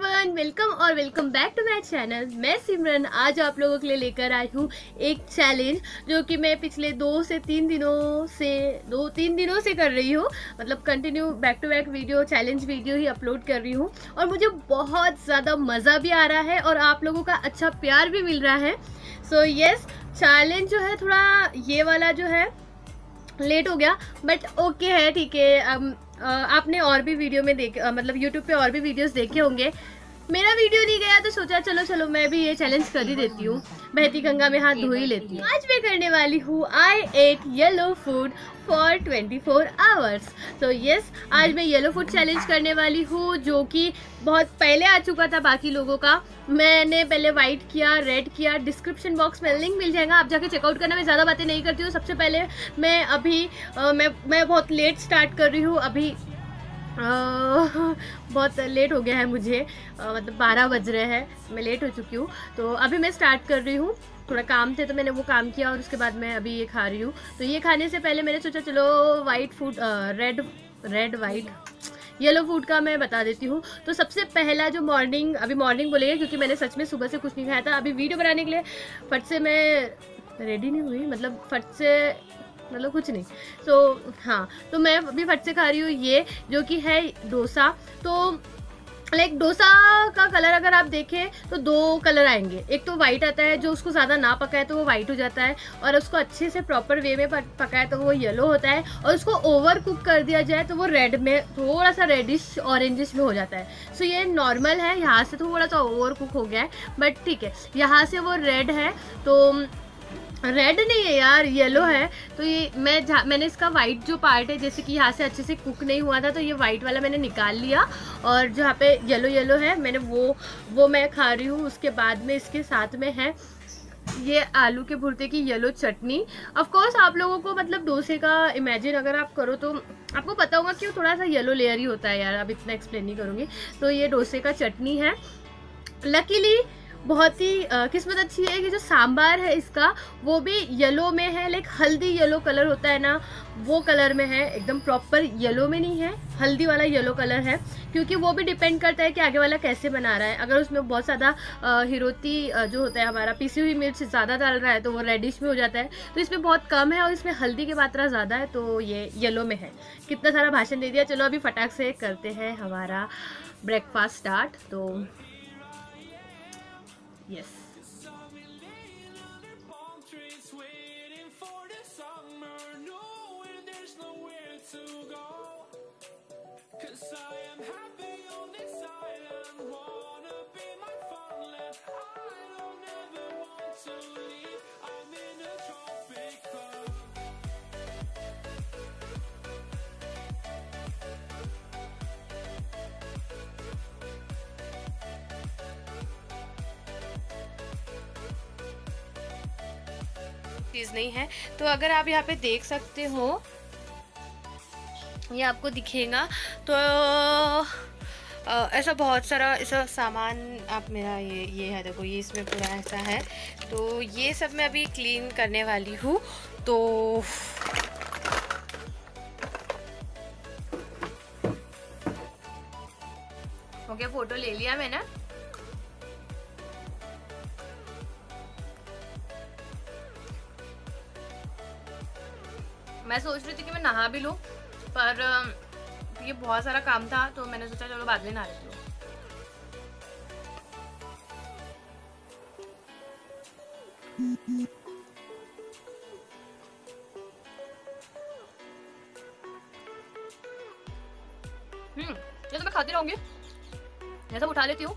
Everyone, welcome और welcome back to my channel. मैं सिमरन आज आप लोगों के लिए लेकर आई हूँ एक चैलेंज जो कि मैं पिछले दो तीन दिनों से कर रही हूँ, मतलब continue back to back video challenge video ही अपलोड कर रही हूँ और मुझे बहुत ज़्यादा मज़ा भी आ रहा है और आप लोगों का अच्छा प्यार भी मिल रहा है। सो येस, चैलेंज जो है थोड़ा ये वाला जो है लेट हो गया, बट ओके है, ठीक है। आपने और भी वीडियो में देख मतलब यूट्यूब पे और भी वीडियोस देखे होंगे। मेरा वीडियो नहीं गया तो सोचा चलो मैं भी ये चैलेंज कर ही देती हूँ, बहती गंगा में हाथ धो ही लेती हूँ। आज मैं करने वाली हूँ I ate yellow food for 24 hours. तो येस, आज मैं येलो फूड चैलेंज करने वाली हूँ जो कि बहुत पहले आ चुका था बाकी लोगों का। मैंने पहले वाइट किया, रेड किया। डिस्क्रिप्शन बॉक्स में लिंक मिल जाएगा, आप जाके चेकआउट करना। मैं ज़्यादा बातें नहीं करती हूँ। सबसे पहले मैं अभी मैं बहुत लेट स्टार्ट कर रही हूँ अभी। बहुत लेट हो गया है मुझे, मतलब 12 बज रहे हैं, मैं लेट हो चुकी हूँ। तो अभी मैं स्टार्ट कर रही हूँ, थोड़ा काम थे तो मैंने वो काम किया और उसके बाद मैं अभी ये खा रही हूँ। तो ये खाने से पहले मैंने सोचा चलो white food red white yellow food का मैं बता देती हूँ। तो सबसे पहला जो मॉर्निंग, अभी मॉर्निंग बोलेंगे क्योंकि मैंने सच में सुबह से कुछ नहीं खाया था। अभी वीडियो बनाने के लिए फट से मैं रेडी नहीं हुई, मतलब फट से मतलब कुछ नहीं। तो हाँ, तो मैं अभी फट से खा रही हूँ ये जो कि है डोसा। तो लाइक डोसा का कलर अगर आप देखें तो दो कलर आएंगे। एक तो वाइट आता है, जो उसको ज़्यादा ना पकाए तो वो वाइट हो जाता है, और उसको अच्छे से प्रॉपर वे में पकाए तो वो येलो होता है, और उसको ओवर कुक कर दिया जाए तो वो रेड में, थोड़ा सा रेडिश ऑरेंजिश में हो जाता है। सो ये नॉर्मल है, यहाँ से थोड़ा सा ओवर कुक हो गया है बट ठीक है, यहाँ से वो रेड है तो रेड नहीं है यार, येलो है। तो ये मैंने इसका वाइट जो पार्ट है, जैसे कि यहाँ से अच्छे से कुक नहीं हुआ था तो ये वाइट वाला मैंने निकाल लिया, और जहाँ पे येलो है मैंने वो मैं खा रही हूँ। उसके बाद में इसके साथ में है ये आलू के भुर्ते की येलो चटनी। ऑफ कोर्स आप लोगों को मतलब डोसे का इमेजिन अगर आप करो तो आपको पता होगा कि वो थोड़ा सा येलो लेयर ही होता है यार, अब इतना एक्सप्लेन नहीं करूँगी। तो ये डोसे का चटनी है। लकीली बहुत ही किस्मत अच्छी है कि जो सांबार है इसका वो भी येलो में है, लाइक हल्दी येलो कलर होता है ना, वो कलर में है, एकदम प्रॉपर येलो में नहीं है, हल्दी वाला येलो कलर है। क्योंकि वो भी डिपेंड करता है कि आगे वाला कैसे बना रहा है। अगर उसमें बहुत ज़्यादा हिरोती जो होता है हमारा पिसी हुई मिर्च ज़्यादा डाल रहा है तो वो रेडिश में हो जाता है, तो इसमें बहुत कम है और इसमें हल्दी की मात्रा ज़्यादा है तो ये येलो में है। कितना सारा भाषण दे दिया, चलो अभी फटाक से करते हैं हमारा ब्रेकफास्ट स्टार्ट। तो यस चीज़ नहीं है। तो अगर आप यहाँ पे देख सकते हो, ये आपको दिखेगा, तो ऐसा बहुत सारा ऐसा सामान आप मेरा ये है, देखो ये इसमें पूरा ऐसा है। तो ये सब मैं अभी क्लीन करने वाली हूँ। तो ओके, फोटो ले लिया मैंने। मैं सोच रही थी कि मैं नहा भी लूँ पर ये बहुत सारा काम था तो मैंने सोचा चलो बाद में नहा लेती हूँ। ये तो मैं खाती रहूँगी, ये सब उठा लेती हूँ।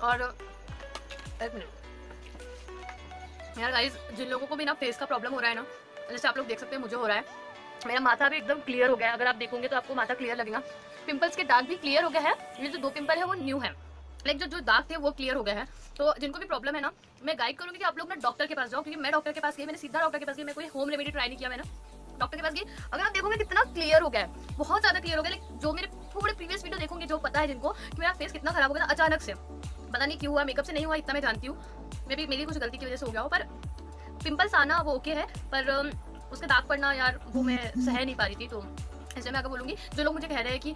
और एक मिनट यार गाइस, जिन लोगों को भी ना फेस का प्रॉब्लम हो रहा है ना, जैसे आप लोग देख सकते हैं मुझे हो रहा है, मेरा माथा भी एकदम क्लियर हो गया है। अगर आप देखोगे तो आपको माथा क्लियर लगेगा, पिंपल्स के दाग भी क्लियर हो गया है। ये जो 2 पिंपल है वो न्यू है, लाइक जो दाग थे वो क्लियर हो गया है। तो जिनको भी प्रॉब्लम है ना, मैं गाइड करूँगी कि आप लोग ना डॉक्टर के पास जाओ, क्योंकि मैं डॉक्टर के पास गई, मैंने सीधा डॉक्टर के पास गई, मैं कोई होम रेमेडी ट्राई नहीं किया, मैंने डॉक्टर के पास गई। अगर आप देखोगे कितना क्लियर हो गया है, बहुत ज़्यादा क्लियर हो गया। लाइक जो मेरे थोड़े प्रीवियस वीडियो देखोगे, जो पता है जिनको कि मेरा फेस कितना खराब हो गया था अचानक से, पता नहीं क्यों हुआ, मेकअप से नहीं हुआ इतना मैं जानती हूँ, मे बी मेरी कुछ गलती की वजह से हो गया हो। पर पिंपल्स आना वो ओके है, पर उसके दाग पड़ना यार वो मैं सह नहीं पा रही थी। तो ऐसे मैं आगे बोलूँगी जो लोग मुझे कह रहे हैं कि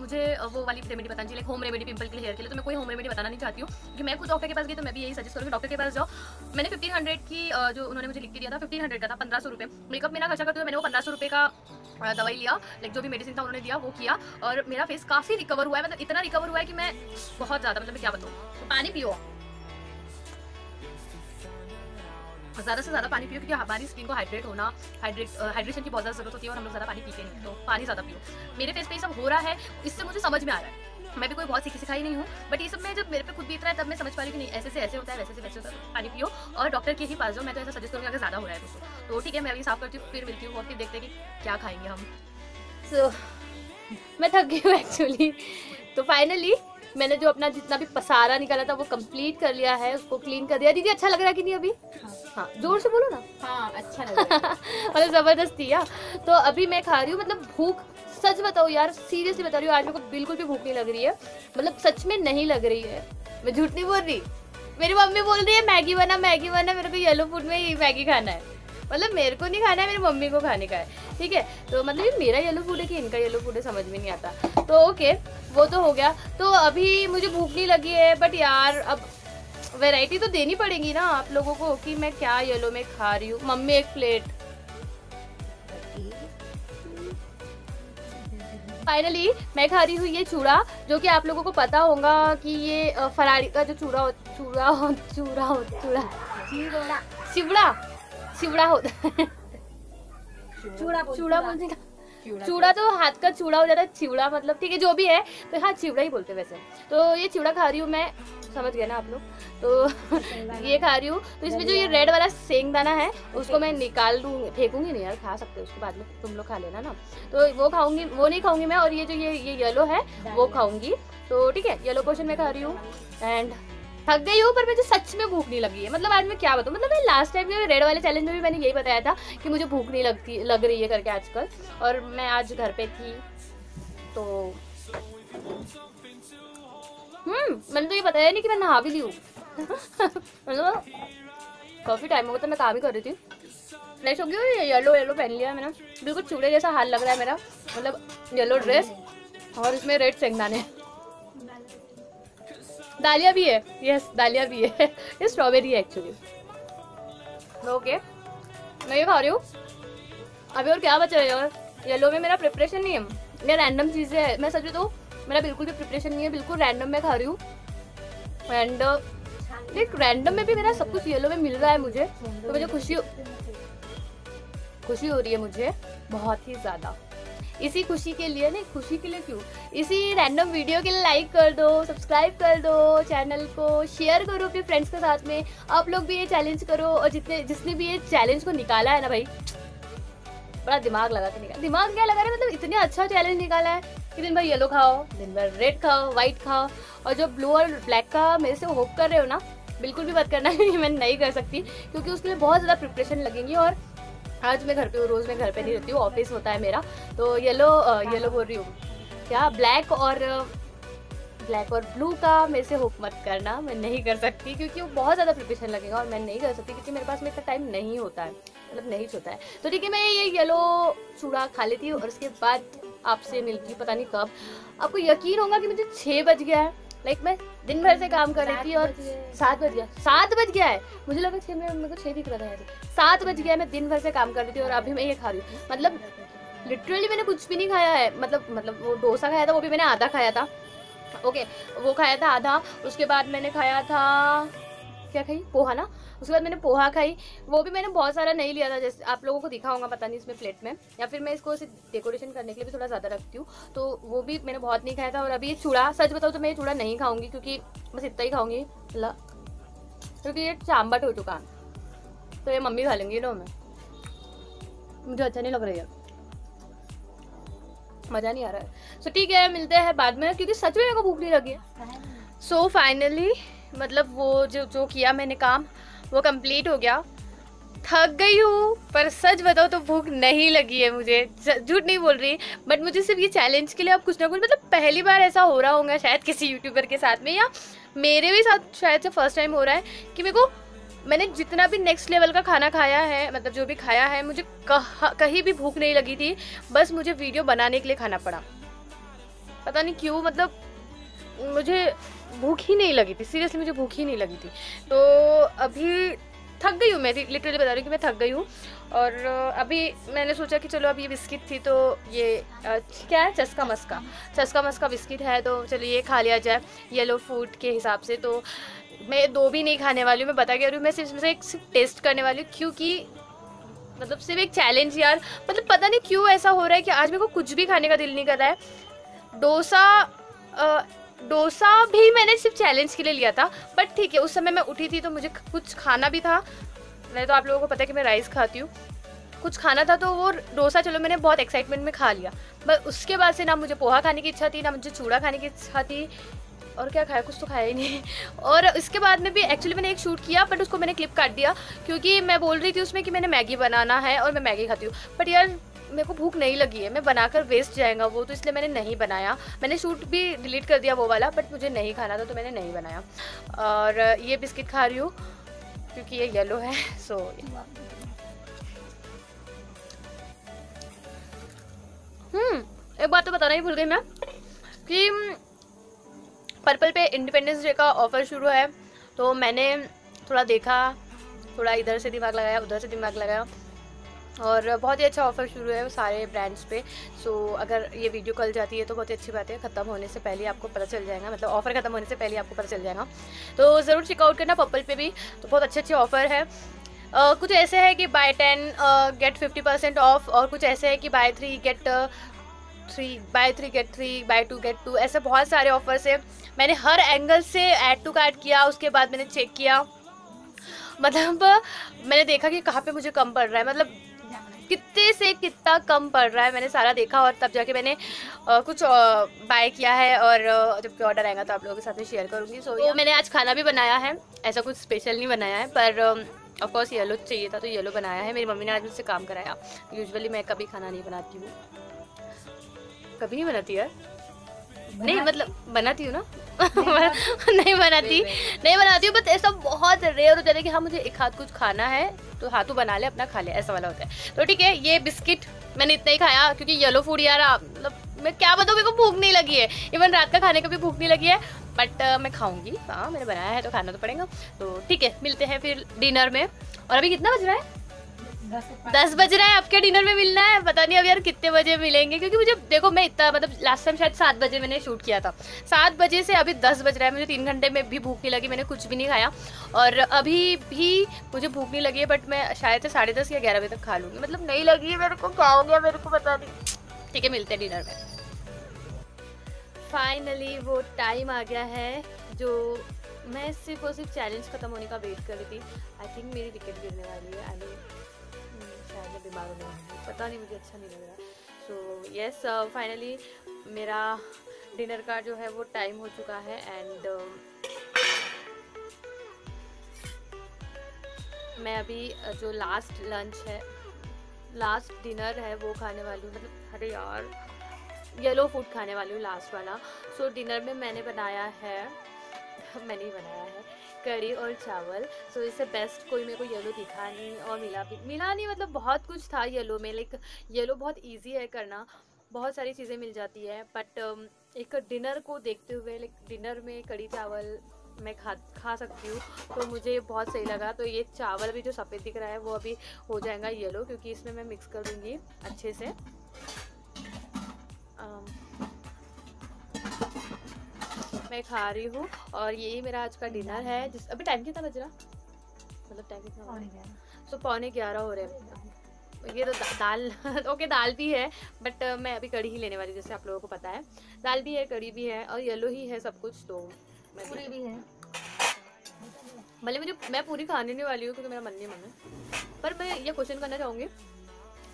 मुझे वो वाली रेमेडी बतानी चाहिए, होम रेमेडी पिंपल के लिए, हेयर के लिए, तो मैं कोई होम रेमेडी बताना नहीं चाहती हूँ कि मैं खुद डॉक्टर के पास गई, तो मैं भी यही सजेस्ट करूँगी डॉक्टर के पास जाओ। मैंने 1500 की जो उन्होंने मुझे लिख के दिया था 1500 का था, 1500 रुपये मेकअप मेरा खर्चा करते हुए मैंने वो 1500 रुपये का दवाई लिया, लाइक जो भी मेडिसिन था उन्होंने दिया वो किया, और मेरा फेस काफ़ी रिकवर हुआ है, मतलब इतना रिकवर हुआ है कि मैं बहुत ज़्यादा, मतलब मैं क्या बताऊँ। पानी पियो, ज़्यादा से ज़्यादा पानी पियो क्योंकि हमारी स्किन को हाइड्रेट होना, हाइड्रेशन की बहुत ज़्यादा ज़रूरत होती है और हम लोग ज़्यादा पानी पीते हैं, तो पानी ज़्यादा पियो। मेरे फेस पे ये सब हो रहा है, इससे मुझे समझ में आ रहा है, मैं भी कोई बहुत सीखी सिखाई नहीं हूँ, बट ये सब मैं जब मेरे पे खुद बीत रहा है तब मैं समझ पा रही हूँ कि नहीं ऐसे से ऐसे होता है, वैसे से वैसे होता है। पानी पियो और डॉक्टर के ही पास जाओ, मैं तो ऐसा सजेस्ट करूँगी अगर ज़्यादा हो रहा है दोस्तों। तो ठीक है, मैं अभी साफ करती हूँ, फिर मिलती हूँ और फिर देखते हैं कि क्या खाएँगे हम। सो मैं थक गई हूँ एक्चुअली, तो फाइनली मैंने जो अपना जितना भी पसारा निकाला था वो कंप्लीट कर लिया है, उसको क्लीन कर दिया। दीदी अच्छा लग रहा है कि नहीं अभी? हाँ जोर से बोलो ना। हाँ अच्छा लग रहा है मतलब ज़बरदस्ती यार। तो अभी मैं खा रही हूँ, मतलब भूख सच बताओ यार, सीरियसली बता रही हूँ, आज मेरे को बिल्कुल भी भूख नहीं लग रही है, मतलब सच में नहीं लग रही है, मैं झूठ नहीं बोल रही। मेरी मम्मी बोल रही है मैगी बना, मैगी बना, मेरे को येलो फूड में ही मैगी खाना है, मतलब मेरे को नहीं खाना है, मेरी मम्मी को खाने का है, ठीक है। तो मतलब ये मेरा येलो फूड है कि इनका येलो फूड है समझ में नहीं आता। तो ओके वो तो हो गया, तो अभी मुझे भूख नहीं लगी है, बट यार अब वैरायटी तो देनी पड़ेगी ना आप लोगों को कि मैं क्या येलो में खा रही हूँ। मम्मी एक प्लेट। फाइनली मैं खा रही हूँ ये चूड़ा, जो कि आप लोगों को पता होगा कि ये फरारी का जो चूड़ा तो हाथ का चूड़ा हो जाता है, चिवड़ा मतलब ठीक है जो भी है, तो हाँ चिवड़ा ही बोलते हैं वैसे। तो ये चिवड़ा खा रही हूँ मैं, समझ गए ना आप लोग। तो ये खा रही हूँ, तो इसमें जो ये रेड वाला सेंगदाना है उसको मैं निकाल दूँगी, फेंकूंगी नहीं यार, खा सकते हो उसके बाद में, तुम लोग खा लेना ना। तो वो खाऊंगी, वो नहीं खाऊंगी मैं, और ये जो ये येलो है वो खाऊंगी। तो ठीक है येलो पोर्शन में खा रही हूँ एंड थक गई हूँ, पर मुझे सच में भूख नहीं लगी है, मतलब आज मैं क्या बताऊँ। मतलब मैं लास्ट टाइम में रेड वाले चैलेंज में भी मैंने यही बताया था कि मुझे भूख नहीं लग रही है करके आजकल, और मैं आज घर पे थी तो मैंने तो ये बताया नहीं कि मैं नहा भी ली हूँ मतलब काफ़ी टाइम हो गया था मैं काम ही कर रही थी, फ्रेश हो गई, येलो येलो पहन लिया मैंने, बिल्कुल चूड़े जैसा हाल लग रहा है मेरा, मतलब येलो ड्रेस और इसमें रेड सेंगदाने, दालिया भी है, यस दालिया भी है, ये स्ट्रॉबेरी है एक्चुअली। ओके मैं ये खा रही हूँ अभी, और क्या बच रहा है यार। येलो में मेरा प्रिपरेशन नहीं है, ये रैंडम चीज़ें है, मैं सच बताऊँ मेरा बिल्कुल भी प्रिपरेशन नहीं है, बिल्कुल रैंडम मैं खा रही हूँ। एंड देख रैंडम में भी मेरा सब कुछ येलो में मिल रहा है मुझे, तो मुझे खुशी हो रही है मुझे बहुत ही ज़्यादा। इसी खुशी के लिए, नहीं खुशी के लिए क्यों, इसी रैंडम वीडियो के लिए लाइक कर दो, सब्सक्राइब कर दो चैनल को, शेयर करो अपने फ्रेंड्स के साथ में, आप लोग भी ये चैलेंज करो। और जिसने भी ये चैलेंज को निकाला है ना भाई, बड़ा दिमाग लगा के निकाला, दिमाग क्या लगा रहा है, मतलब इतने अच्छा चैलेंज निकाला है कि दिन भर येलो खाओ, दिन भर रेड खाओ, वाइट खाओ, और जो ब्लू और ब्लैक का मेरे से होप कर रहे हो ना, बिल्कुल भी मत करना है, मैं नहीं कर सकती क्योंकि उसके लिए बहुत ज़्यादा प्रिपरेशन लगेंगी। और आज मैं घर पे हूँ, रोज़ मैं घर पे नहीं रहती हूँ, ऑफिस होता है मेरा, तो येलो बोल रही हूँ क्या, ब्लैक और ब्लू का मेरे से होप मत करना, मैं नहीं कर सकती क्योंकि वो बहुत ज़्यादा प्रिपरेशन लगेगा और मैं नहीं कर सकती क्योंकि मेरे पास में इतना टाइम नहीं होता है, मतलब नहीं होता है। तो ठीक है मैं ये येलो चूड़ा खा लेती हूँ और उसके बाद आपसे मिलती हूँ, पता नहीं कब। आपको यकीन होगा कि मुझे 6 बज गया है, लाइक मैं दिन भर से काम कर रही थी और 7 बज गया, 7 बज गया है, मुझे लगा 6 में, मेरे को 6 दिख रहा था, 7 बज गया है, मैं दिन भर से काम कर रही थी और अभी मैं ये खा रही हूँ। मतलब लिटरली मैंने कुछ भी नहीं खाया है, मतलब वो डोसा खाया था वो भी मैंने आधा खाया था, ओके वो खाया था आधा, उसके बाद मैंने खाया था क्या खाई, पोहा ना, उसके बाद मैंने पोहा खाई, वो भी मैंने बहुत सारा नहीं लिया था, जैसे आप लोगों को दिखा होगा पता नहीं इसमें प्लेट में, या फिर मैं इसको सिर्फ डेकोरेशन करने के लिए भी थोड़ा ज़्यादा रखती हूँ, तो वो भी मैंने बहुत नहीं खाया था। और अभी ये चूड़ा, सच बताऊँ तो मैं ये चूड़ा नहीं खाऊंगी क्योंकि बस इतना ही खाऊंगी क्योंकि ये चाम्बाट हो चुका है, तो ये मम्मी खा लेंगी ना, मुझे अच्छा नहीं लग रही है, मज़ा नहीं आ रहा है। सो ठीक है मिलते हैं बाद में क्योंकि सच में मेरे को भूख नहीं लगी है। सो फाइनली मतलब वो जो किया मैंने काम वो कंप्लीट हो गया, थक गई हूँ पर सच बताओ तो भूख नहीं लगी है मुझे, झूठ नहीं बोल रही, बट मुझे सिर्फ ये चैलेंज के लिए अब कुछ ना कुछ, मतलब पहली बार ऐसा हो रहा होगा शायद किसी यूट्यूबर के साथ में, या मेरे भी साथ शायद से फर्स्ट टाइम हो रहा है कि मेरे को मैंने जितना भी नेक्स्ट लेवल का खाना खाया है, मतलब जो भी खाया है, मुझे कहीं भी भूख नहीं लगी थी, बस मुझे वीडियो बनाने के लिए खाना पड़ा। पता नहीं क्यों, मतलब मुझे भूख ही नहीं लगी थी, सीरियसली मुझे भूख ही नहीं लगी थी। तो अभी थक गई हूँ, मैं लिटरली बता रही हूँ कि मैं थक गई हूँ। और अभी मैंने सोचा कि चलो, अब ये बिस्किट थी तो ये क्या है, चस्का मस्का बिस्किट है, तो चलो ये खा लिया जाए येलो फूड के हिसाब से। तो मैं दो भी नहीं खाने वाली हूँ, मैं बता के रही हूँ, मैं सिर्फ टेस्ट करने वाली हूँ, क्योंकि मतलब सिर्फ एक चैलेंज यार। मतलब पता नहीं क्यों ऐसा हो रहा है कि आज मेरे को कुछ भी खाने का दिल नहीं कर रहा है। डोसा भी मैंने सिर्फ चैलेंज के लिए लिया था, बट ठीक है, उस समय मैं उठी थी तो मुझे कुछ खाना भी था। नहीं तो आप लोगों को पता है कि मैं राइस खाती हूँ, कुछ खाना था तो वो डोसा चलो मैंने बहुत एक्साइटमेंट में खा लिया। बट उसके बाद से ना मुझे पोहा खाने की इच्छा थी, ना मुझे चूड़ा खाने की इच्छा थी, और क्या खाया, कुछ तो खाया ही नहीं। और इसके बाद में भी एक्चुअली मैंने एक शूट किया, बट उसको मैंने क्लिप काट दिया, क्योंकि मैं बोल रही थी उसमें कि मैंने मैगी बनाना है और मैं मैगी खाती हूँ, बट यार मेरे को भूख नहीं लगी है, मैं बनाकर वेस्ट जाएगा वो, तो इसलिए मैंने नहीं बनाया। मैंने शूट भी डिलीट कर दिया वो वाला, बट मुझे नहीं खाना था तो मैंने नहीं बनाया। और ये बिस्किट खा रही हूँ क्योंकि ये येलो है। सो एक बात तो बताना ही भूल गई मैं कि पर्पल पे इंडिपेंडेंस डे का ऑफ़र शुरू है, तो मैंने थोड़ा देखा, थोड़ा इधर से दिमाग लगाया, उधर से दिमाग लगाया, और बहुत ही अच्छा ऑफ़र शुरू है सारे ब्रांड्स पे। सो अगर ये वीडियो कल जाती है तो बहुत ही अच्छी बात है, ख़त्म होने से पहले आपको पता चल जाएगा, मतलब ऑफ़र ख़त्म होने से पहले आपको पता चल जाएगा। तो ज़रूर चेकआउट करना, पर्पल पे भी तो बहुत अच्छे ऑफ़र है। कुछ ऐसे है कि buy 10 get 50% off, और कुछ ऐसे है कि buy 3 get 3, buy 2 get 2, ऐसे बहुत सारे ऑफ़र्स है। मैंने हर एंगल से ऐड टू कार्ट किया, उसके बाद मैंने चेक किया, मतलब मैंने देखा कि कहाँ पे मुझे कम पड़ रहा है, मतलब कितने से कितना कम पड़ रहा है, मैंने सारा देखा, और तब जाके मैंने कुछ बाय किया है। और जब ऑर्डर आएगा तो आप लोगों के साथ में शेयर करूँगी। सो मैंने आज खाना भी बनाया है, ऐसा कुछ स्पेशल नहीं बनाया है, पर ऑफकोर्स येलो चाहिए था तो येलो बनाया है। मेरी मम्मी ने आज मुझसे काम कराया, यूजुअली मैं कभी खाना नहीं बनाती हूँ, कभी नहीं बनाती यार, नहीं मतलब बनाती हूँ ना, नहीं बनाती हूँ, बस ऐसा बहुत रेयर हो जाता है कि हाँ मुझे एक हाथ कुछ खाना है तो हाथों बना ले, अपना खा ले, ऐसा वाला होता है। तो ठीक है, ये बिस्किट मैंने इतना ही खाया क्योंकि येलो फूड यार, मतलब मैं क्या बताऊँ, मेरे को भूख नहीं लगी है, इवन रात का खाने का भी भूख नहीं लगी है, बट मैं खाऊंगी, हाँ मैंने बनाया है तो खाना तो पड़ेगा। तो ठीक है, मिलते हैं फिर डिनर में। और अभी कितना बज रहा है, 10 बज रहा है, आपके डिनर में मिलना है, पता नहीं अब यार कितने बजे मिलेंगे, क्योंकि मुझे देखो, मैं इतना मतलब लास्ट टाइम शायद 7 बजे मैंने शूट किया था, 7 बजे से अभी 10 बज रहा है, मुझे 3 घंटे में भी भूख नहीं लगी, मैंने कुछ भी नहीं खाया, और अभी भी मुझे भूख नहीं लगी है, बट मैं शायद 10:30 या 11 बजे तक खा लूँगी, मतलब नहीं लगी है मेरे को, खाऊंगी मेरे को पता नहीं। ठीक है, मिलते हैं डिनर में। फाइनली वो टाइम आ गया है जो मैं सिर्फ और सिर्फ चैलेंज खत्म होने का वेट कर रही थी। आई थिंक मेरी विकेट गिरने वाली है, शायद मैं बीमार होने वाली हूँ, पता नहीं, मुझे अच्छा नहीं लग रहा। सो यस, फाइनली मेरा डिनर का जो है वो टाइम हो चुका है, एंड मैं अभी जो लास्ट लंच है, लास्ट डिनर है, वो खाने वाली हूँ, मतलब अरे यार येलो फूड खाने वाली हूँ, लास्ट वाला। सो डिनर में मैंने बनाया है, मैंने ही बनाया है कड़ी और चावल। सो इससे बेस्ट कोई मेरे को येलो दिखा नहीं, और मिला नहीं, मतलब बहुत कुछ था येलो में, लाइक येलो बहुत इजी है करना, बहुत सारी चीज़ें मिल जाती है, बट एक डिनर को देखते हुए लाइक डिनर में कड़ी चावल मैं खा सकती हूँ, तो मुझे बहुत सही लगा। तो ये चावल भी जो सफ़ेद दिख रहा है वो अभी हो जाएगा येलो, क्योंकि इसमें मैं मिक्स कर दूँगी अच्छे से। मैं खा रही हूँ, और यही मेरा आज का डिनर है। जिस अभी टाइम कितना बज रहा, मतलब टाइम कितना हो रहा है, सो 11:15 हो रहे हैं। ये तो दाल ओके, दाल भी है, बट मैं अभी कड़ी ही लेने वाली, जैसे आप लोगों को पता है, दाल भी है, कड़ी भी है, और येलो ही है सब कुछ। तो पूरी भी है, भले मैं पूरी खाने नहीं वाली हूँ क्योंकि मेरा मन नहीं माना, पर मैं ये क्वेश्चन करना चाहूँगी,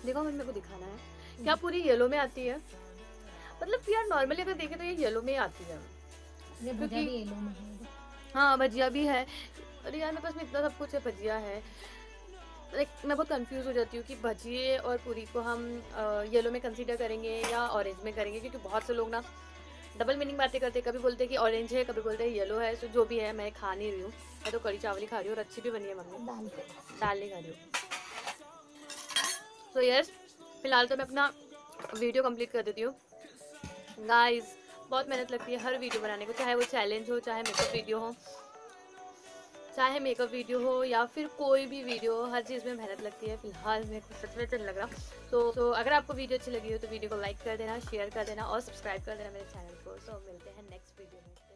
देखो मेरे को दिखाना है, क्या पूरी येलो में आती है? मतलब यार नॉर्मली अगर देखें तो ये येलो में आती है, क्योंकि हाँ भजिया भी है। अरे यार मेरे पास में इतना सब कुछ है, भजिया है, लाइक मैं बहुत कंफ्यूज हो जाती हूँ कि भजिए और पूरी को हम येलो में कंसीडर करेंगे या ऑरेंज में करेंगे, क्योंकि बहुत से लोग ना डबल मीनिंग बातें करते हैं, कभी बोलते हैं कि ऑरेंज है, कभी बोलते हैं येलो है। सो जो भी है मैं खा नहीं रही हूँ, मैं तो कड़ी चावल ही खा रही हूँ और अच्छी भी बनी है मम्मी, दाल नहीं खा रही हूँ। सो यस, फिलहाल तो मैं अपना वीडियो कंप्लीट कर देती हूँ। गाइस बहुत मेहनत लगती है हर वीडियो बनाने को, चाहे वो चैलेंज हो, चाहे मेकअप वीडियो हो, चाहे मेकअप वीडियो हो या फिर कोई भी वीडियो, हर चीज़ में मेहनत लगती है। फिलहाल मेरे को सच में अच्छा लग रहा। तो अगर आपको वीडियो अच्छी लगी हो तो वीडियो को लाइक कर देना, शेयर कर देना और सब्सक्राइब कर देना मेरे चैनल को। सो मिलते हैं नेक्स्ट वीडियो में।